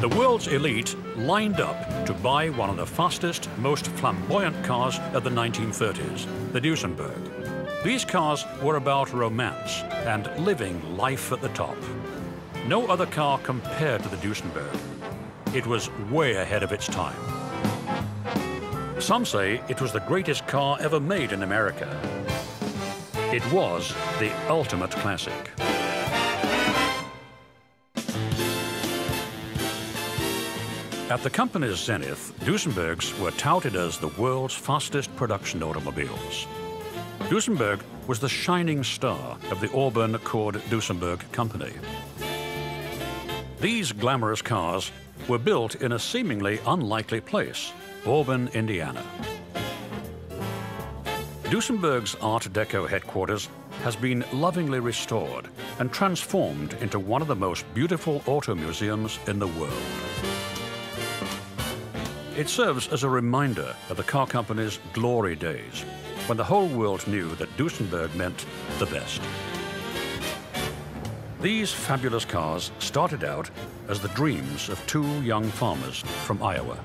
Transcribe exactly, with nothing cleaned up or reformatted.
The world's elite lined up to buy one of the fastest, most flamboyant cars of the nineteen thirties, the Duesenberg. These cars were about romance and living life at the top. No other car compared to the Duesenberg. It was way ahead of its time. Some say it was the greatest car ever made in America. It was the ultimate classic. At the company's zenith, Duesenbergs were touted as the world's fastest production automobiles. Duesenberg was the shining star of the Auburn-Cord-Duesenberg company. These glamorous cars were built in a seemingly unlikely place, Auburn, Indiana. Duesenberg's Art Deco headquarters has been lovingly restored and transformed into one of the most beautiful auto museums in the world. It serves as a reminder of the car company's glory days, when the whole world knew that Duesenberg meant the best. These fabulous cars started out as the dreams of two young farmers from Iowa.